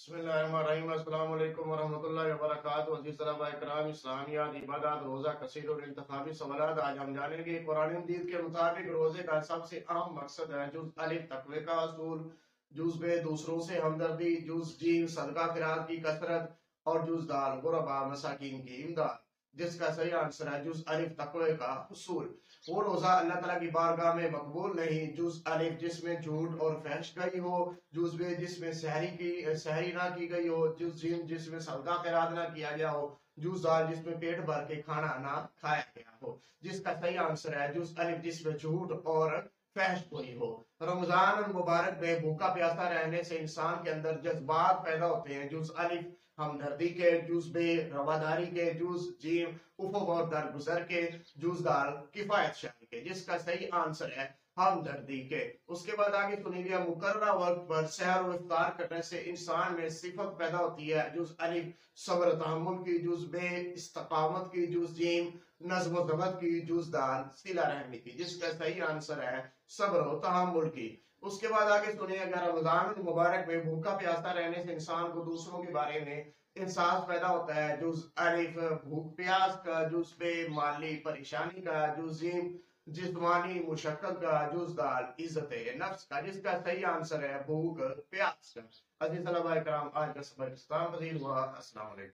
बिस्मिल्लाहिर्रहमानिर्रहीम अस्सलाम वालेकुम वरहमतुल्लाहि वबरकातुहू। अज़ीज़ तलबा इकराम, इस्लामियात, इबादत, रोज़ा, कसीरुल इंतखाबी सवालात। आज हम जानेंगे कुरान मजीद के मुताबिक रोजे का सबसे अहम मकसद है। जुज़ अलिफ तक़वा का असूल, जुज़ बे दूसरों से हमदर्दी, जुज़ जीम सदका ख़ैरात की कसरत और जुज़ दाल गुरबा मसाकिन की इमदाद, जिसका सही आंसर है जुज़ अलिफ तक़वा का असूल। वो रोजा अल्लाह ताला की बारगाह में मकबूल नहीं। जुज़ अलिफ जिसमें झूठ और फहशकारी हो, जुज़ बे जिसमें सहरी ना की गई हो, जुज़ जीम जिसमें सदका ख़ैरात ना किया गया हो, जुज़ दाल जिसमें पेट भर के खाना ना खाया गया हो, जिसका सही आंसर है जुज़ अलिफ जिसमें झूठ और फहशकारी हो। रमजान मुबारक में भूखा प्यासा रहने से इंसान के अंदर जज्बात पैदा होते हैं। जुज़ अलिफ हमदर्दी के, जुज़ बे रवादारी के, जुज़ जीम उफ़्फ़ और दरगुजर के, जुज़ दाल किफायत शायरी के, जिसका सही आंसर है हमदर्दी के। उसके बाद आगे सुनिए, मुकर्रर वक्त पर सहर व इफ्तार करने से इंसान में सिफत पैदा होती है। जुज़ अलिफ सब्र तहम्मुल की, जुज़ बे इस्तकामत की, जुज़ जीम नज़्म व दबत की, जुज़ दाल सिला रहमी की, जिसका सही आंसर है सब्र व तहम्मुल की। उसके बाद आगे सुनिए, अगर रमजान मुबारक में भूखा प्यासा रहने से इंसान को दूसरों के बारे में एहसास पैदा होता है। जुज़ अलिफ भूख प्यास का, जुज़ बे माली परेशानी का, जुज़ जीम जिस्मानी मुशक्कत का, जुज़ दाल इज्जत नफ्स का, जिसका सही आंसर है भूख प्यास का। अज़ीज़ तलबा-ए-किराम, आज का सबक इस्लाम पजीर हुआ। अस्सलाम वालेकुम।